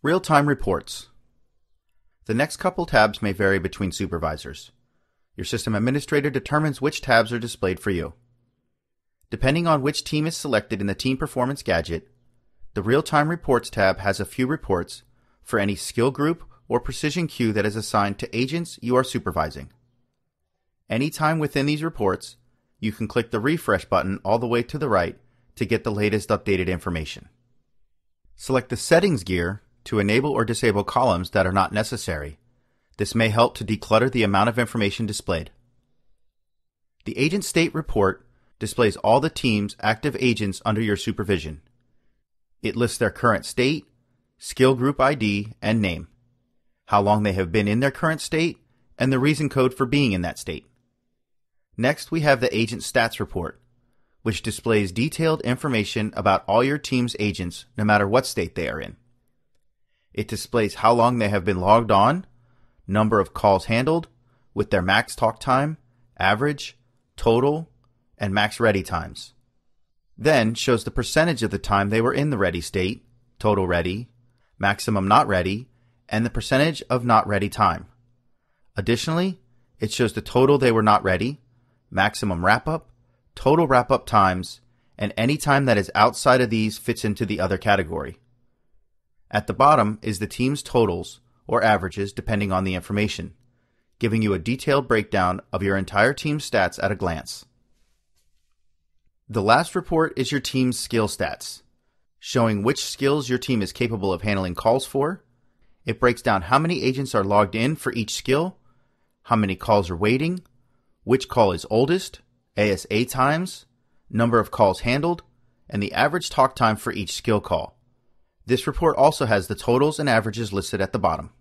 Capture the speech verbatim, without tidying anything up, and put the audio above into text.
Real-time reports. The next couple tabs may vary between supervisors. Your system administrator determines which tabs are displayed for you. Depending on which team is selected in the Team Performance Gadget, the Real-Time Reports tab has a few reports for any skill group or precision queue that is assigned to agents you are supervising. Anytime within these reports, you can click the Refresh button all the way to the right to get the latest updated information. Select the Settings gear to enable or disable columns that are not necessary. This may help to declutter the amount of information displayed. The Agent State report displays all the team's active agents under your supervision. It lists their current state, skill group I D, and name, how long they have been in their current state, and the reason code for being in that state. Next, we have the Agent Stats report, which displays detailed information about all your team's agents, no matter what state they are in. It displays how long they have been logged on, number of calls handled, with their max talk time, average, total, and max ready times. Then shows the percentage of the time they were in the ready state, total ready, maximum not ready, and the percentage of not ready time. Additionally, it shows the total they were not ready, maximum wrap-up, total wrap-up times, and any time that is outside of these fits into the other category. At the bottom is the team's totals or averages depending on the information, giving you a detailed breakdown of your entire team's stats at a glance. The last report is your team's skill stats, showing which skills your team is capable of handling calls for. It breaks down how many agents are logged in for each skill, how many calls are waiting, which call is oldest, A S A times, number of calls handled, and the average talk time for each skill call. This report also has the totals and averages listed at the bottom.